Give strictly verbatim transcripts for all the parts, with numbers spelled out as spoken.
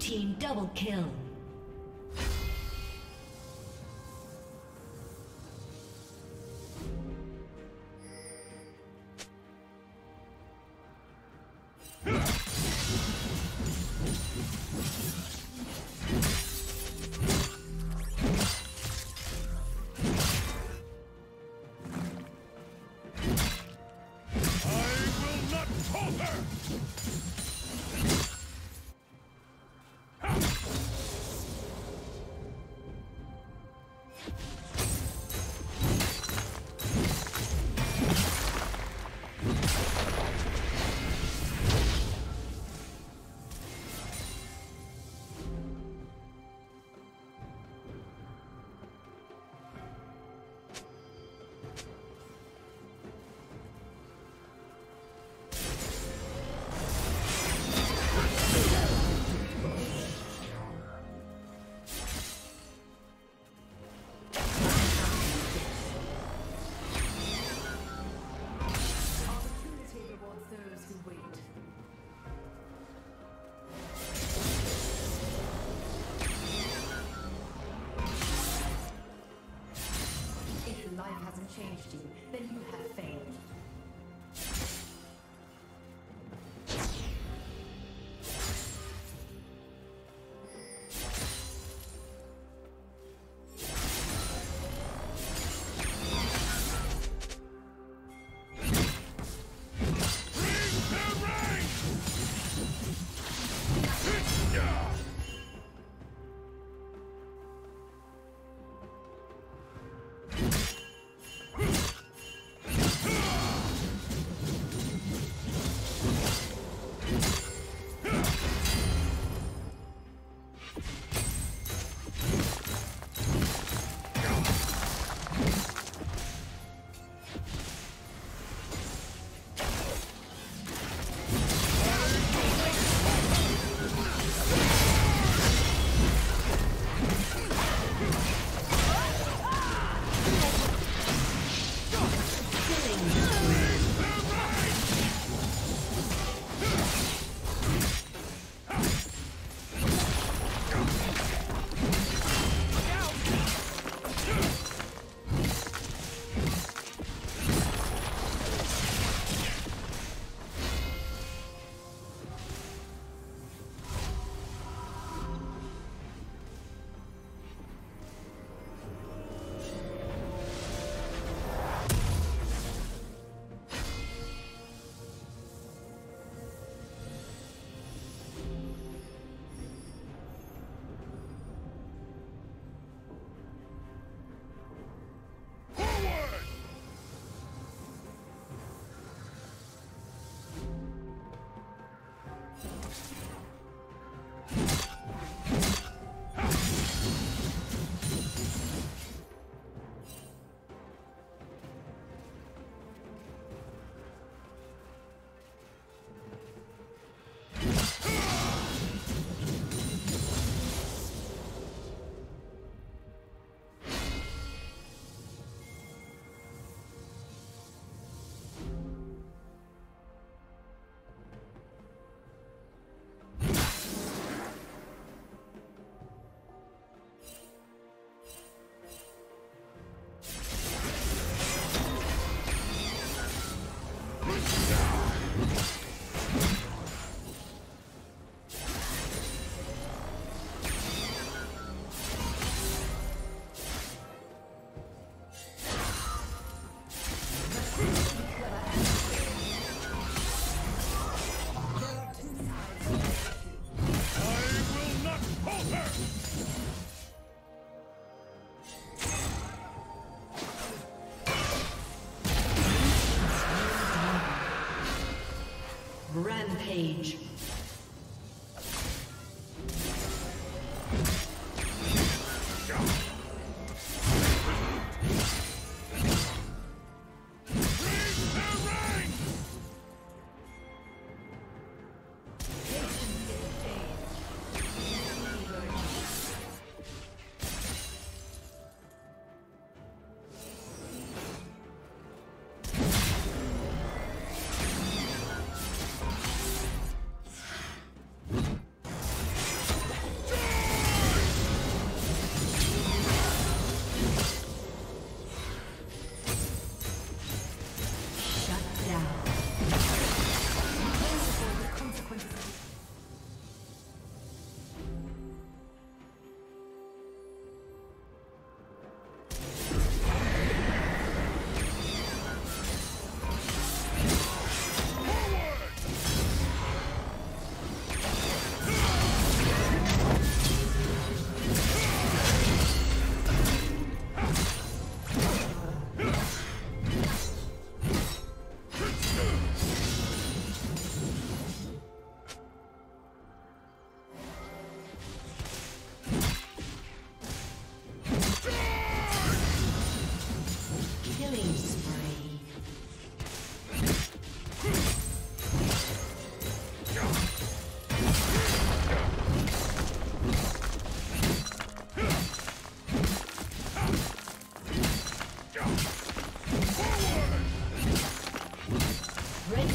team double kill. Changed you, then you have failed. Rampage.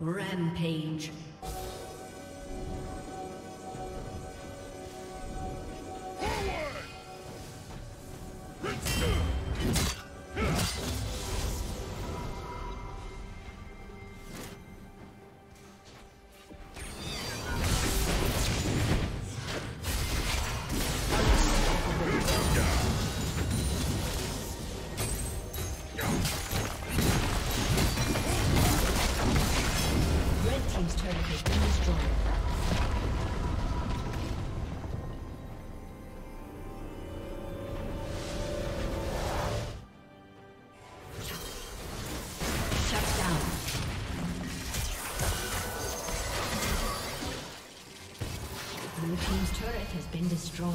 Rampage. Has been destroyed.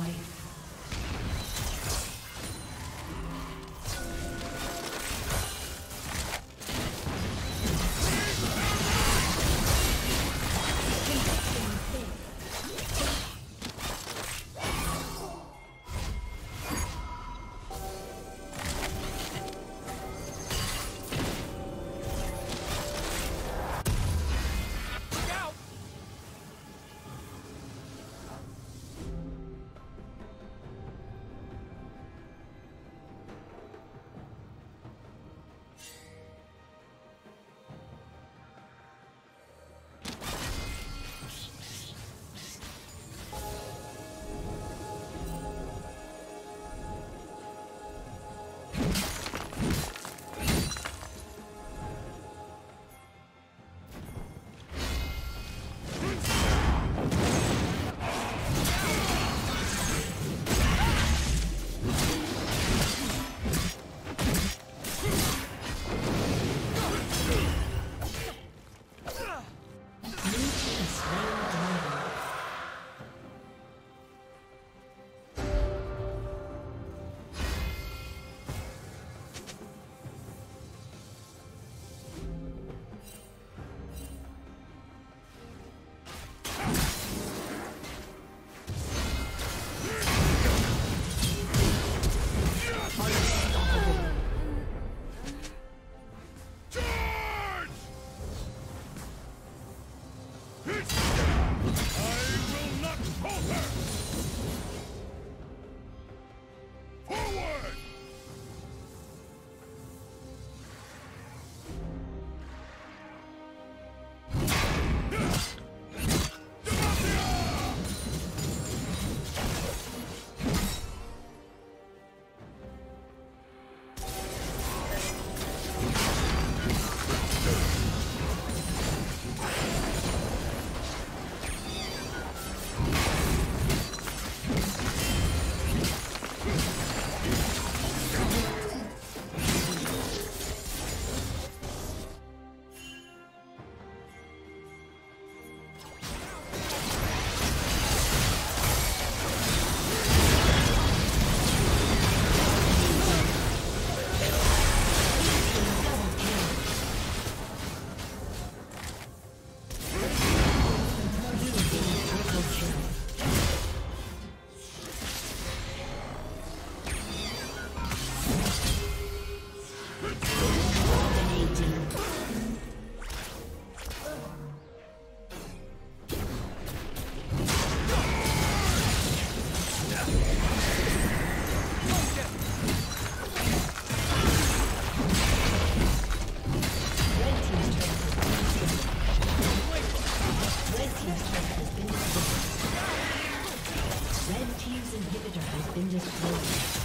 Red team's inhibitor has been destroyed.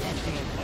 Disconnecting.